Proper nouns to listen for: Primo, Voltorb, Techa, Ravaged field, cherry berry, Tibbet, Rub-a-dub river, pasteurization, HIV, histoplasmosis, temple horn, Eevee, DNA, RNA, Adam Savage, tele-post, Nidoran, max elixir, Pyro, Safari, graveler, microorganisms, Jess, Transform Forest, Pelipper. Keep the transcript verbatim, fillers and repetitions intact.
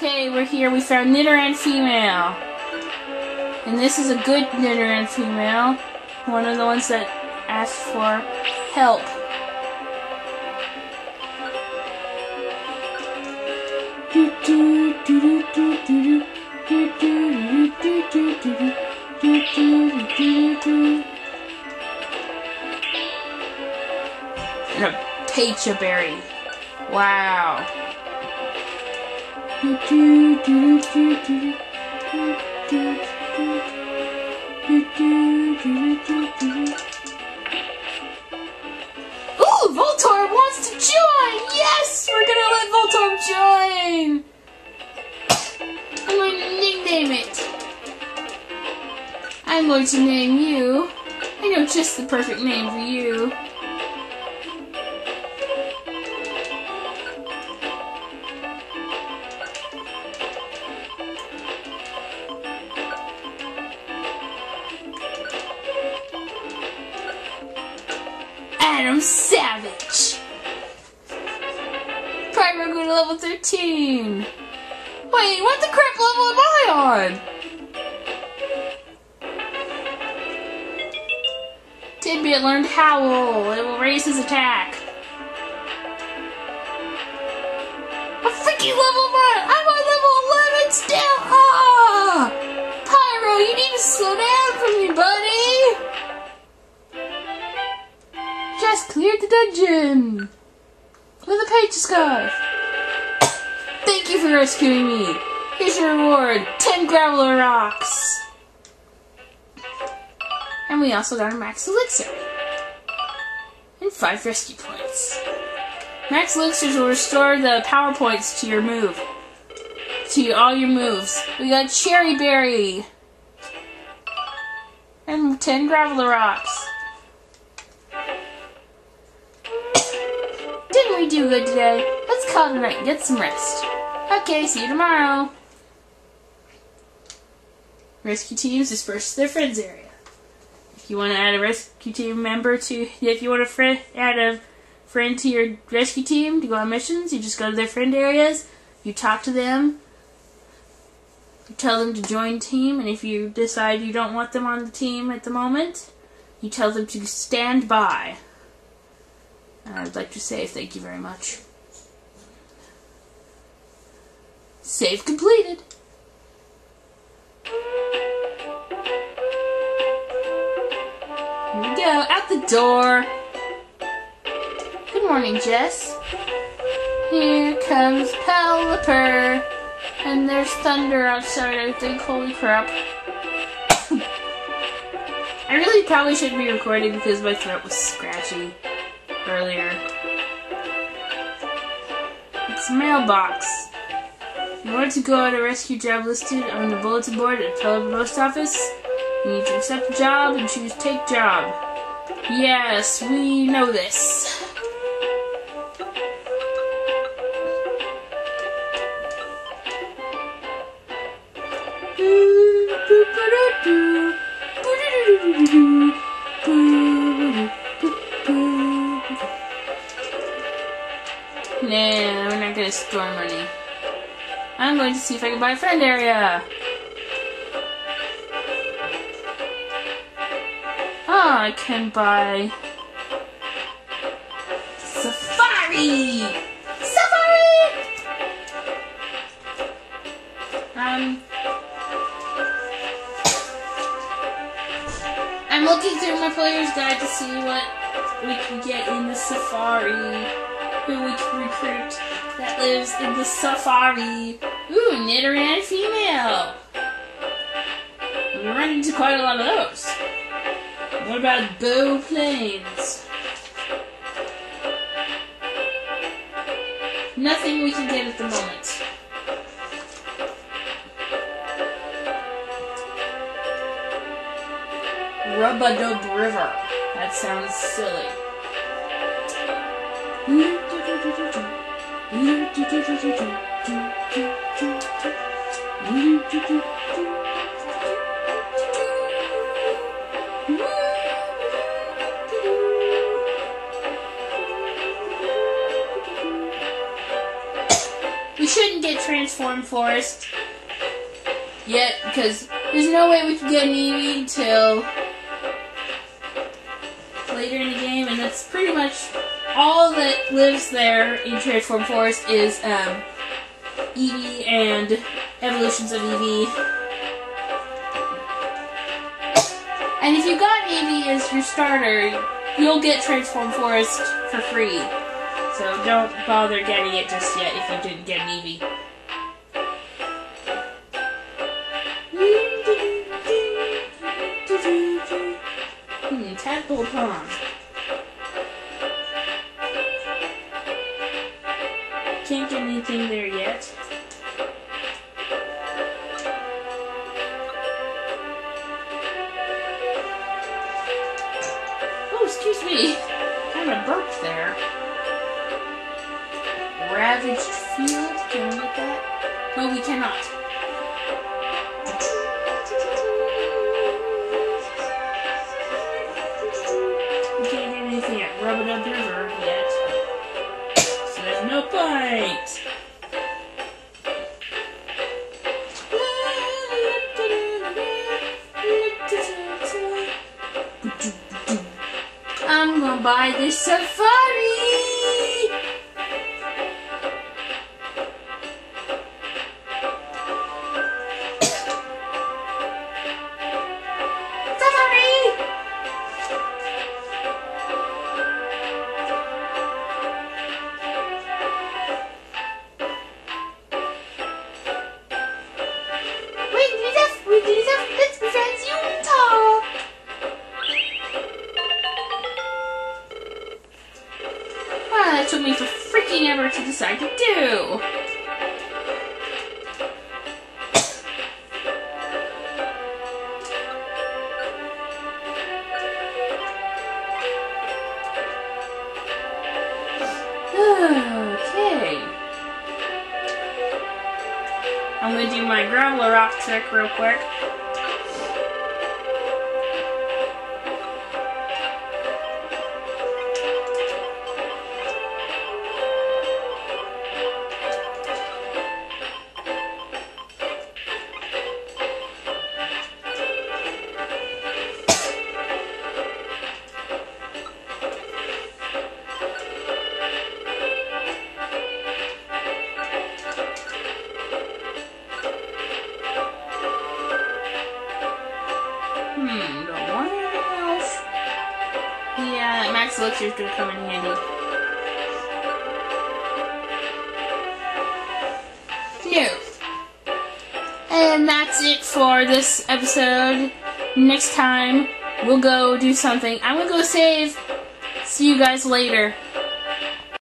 Okay, we're here. We found Nidoran female. And this is a good Nidoran female. One of the ones that asked for help. And a Techa berry. Wow. Ooh, Voltorb wants to join! Yes! We're gonna let Voltorb join! I'm going to nickname it. I'm going to name you. I know just the perfect name for you. Adam Savage! Primo going to level thirteen! Wait, what the crap level am I on? Tibbet learned Howl. It will raise his attack. What freaking level am I? I'm on level eleven still! Ah! Pyro, you need to slow down for me, buddy! Just cleared the dungeon! With a page scarf! Thank you for rescuing me! Here's your reward! ten graveler rocks! And we also got a max elixir. And five rescue points. Max elixirs will restore the power points to your move. To all your moves. We got cherry berry. And ten graveler rocks. Didn't we do good today? Let's call it a night and get some rest. Okay, see you tomorrow. Rescue teams disperse to their friends area. If you want to add a rescue team member to, if you want to friend, add a friend to your rescue team to go on missions, you just go to their friend areas, you talk to them, you tell them to join the team, and if you decide you don't want them on the team at the moment, you tell them to stand by. And I'd like to say thank you very much. Save completed. Here we go, out the door. Good morning, Jess. Here comes Pelipper. And there's thunder outside, I think. Holy crap. I really probably shouldn't be recording because my throat was scratchy earlier. It's mailbox. In order to go on a rescue job listed on the bulletin board at the tele-post office, you need to accept the job and choose Take Job. Yes, we know this. Nah, we're not gonna store money. I'm going to see if I can buy a friend area. Ah, I can buy Safari! Safari! Um, I'm looking through my player's guide to see what we can get in the Safari. Who we can recruit that lives in the Safari. Ooh, Nidoran female. We run into quite a lot of those. What about Bow Plains? Nothing we can get at the moment. Rub-a-dub river. That sounds silly. We shouldn't get Transform Forest yet, because there's no way we can get an Eevee till later in the game, and that's pretty much all that lives there in Transform Forest is um, Eevee and evolutions of Eevee. And if you got Eevee as your starter, you'll get Transform Forest for free. So don't bother getting it just yet if you didn't get an Eevee. Hmm, temple horn. Can't get anything there yet. Excuse me, kind of burped there. Ravaged field, can we get that? No, we cannot. We can't get anything at Rub-a-dub river yet, so there's no point. I'm gonna buy this Safari! Safari! Wiggly duff, wiggly duff, let's be friends, you and tall! That took me for freaking ever to decide to do. Okay. I'm gonna do my graveler rock check real quick. Hmm, the one else. Yeah, that max elixir is gonna come in handy. Phew. And that's it for this episode. Next time, we'll go do something. I'm gonna go save. See you guys later.